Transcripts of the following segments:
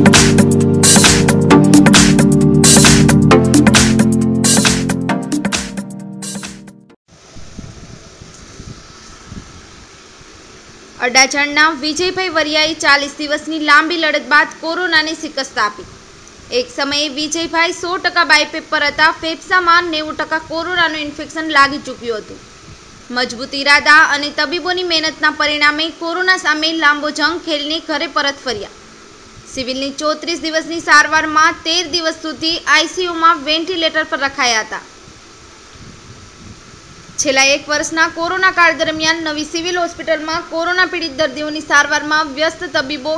अडाजणना विजयभाई वरियाए 40 दिवसनी लांबी लड़त बाद कोरोनाने शिकस्त आपी। एक समये विजयभाई 100% बायपेपर हता। फेफसामां 90% कोरोनानु इन्फेक्शन लागी चूक्युं हतुं। मजबूत इरादा अने तबीबोनी मेहनतना परिणामे कोरोना सामे लांबो जंग खेलीने घरे परत फर्या। सिविलनी 34 दिवसनी सारवारमां 13 दिवस सुधी आईसीयू मां वेंटिलेटर पर रखाया हता। छेल्ला एक वर्षना कोरोना काळ दरमियान नवी सिविल होस्पिટલમાં कोरोना पीड़ित दर्दीઓની સારવારમાં વ્યસ્ત તબીબો,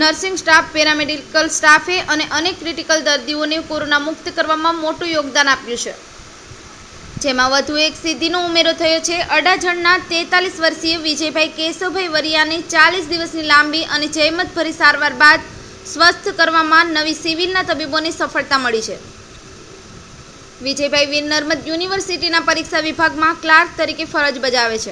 નર્સિંગ સ્ટાફ, પેરામેડિકલ સ્ટાફે અને અનેક ક્રિટિકલ દર્દીઓને કોરોના મુક્ત કરવામાં મોટું યોગદાન આપ્યું છે, જેમાં વધુ એક સિદ્ધિનો ઉમેરો થયો છે। અડાજણના 43 વર્ષીય વિજયભાઈ કેશવભાઈ વરિયાને 40 દિવસની લાંબી અને જહેમતભરી સારવાર બાદ સ્વસ્થ કરવામાં નવી સિવિલના તબીબોને સફળતા મળી છે। विजयभाई वीर नर्मद युनिवर्सिटी परीक्षा विभाग में क्लार्क तरीके फरज बजावे छे।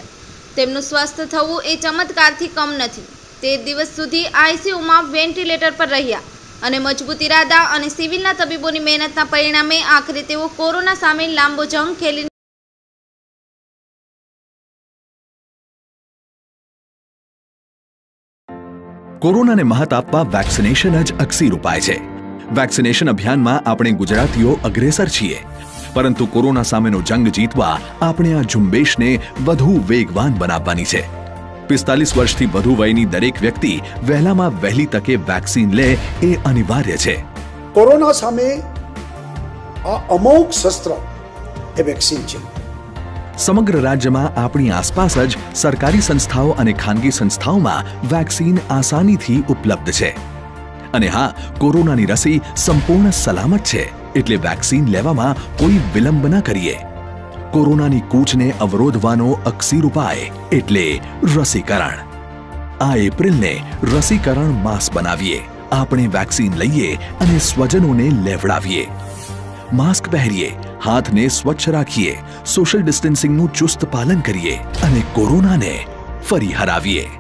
तेमनुं स्वस्थ थवुं ए चमत्कारथी कम नथी। 13 दिवस सुधी आईसीयू में वेंटिलेटर पर रह्या अने मजबूत इरादा अने सिविलना तबीबोनी मेहनतना परिणामे आखरे तेओ कोरोना सामे लांबो जंग खेली कोरोना ने मात आपवा वेक्सिनेशन ज अक्सी उपाय छे। वेक्सिनेशन अभियान में आपणे गुजरातीओ अग्रेसर छीए, परंतु कोरोना सामेनो जंग जीतवा आपणे आ झुंबेशने વધુ વેગવાન બનાવવાની છે। 45 વર્ષથી વધુ વયની દરેક વ્યક્તિ વહેલામાં વહેલી તકે વેક્સિન લે એ અનિવાર્ય છે। કોરોના સામે આ અમોઘ શસ્ત્ર એ વેક્સિન છે। સમગ્ર રાજ્યમાં આપણી આસપાસ જ સરકારી સંસ્થાઓ અને ખાનગી સંસ્થાઓમાં વેક્સિન આસાનીથી ઉપલબ્ધ છે। અને હા, કોરોનાની રસી સંપૂર્ણ સલામત છે, એટલે વેક્સિન લેવામાં કોઈ વિલંબ ન કરીએ। કોરોનાની કૂચને અવરોધવાનો અક્ષીર ઉપાય એટલે રસીકરણ। આ એપ્રિલને રસીકરણ માસ બનાવીએ। આપણે વેક્સિન લઈએ અને સ્વજનોને લેવડાવીએ। માસ્ક પહેરીએ, હાથને સ્વચ્છ રાખીએ, સોશિયલ ડિસ્ટન્સિંગનું ચુસ્ત પાલન કરીએ અને કોરોનાને ફરી હરાવીએ।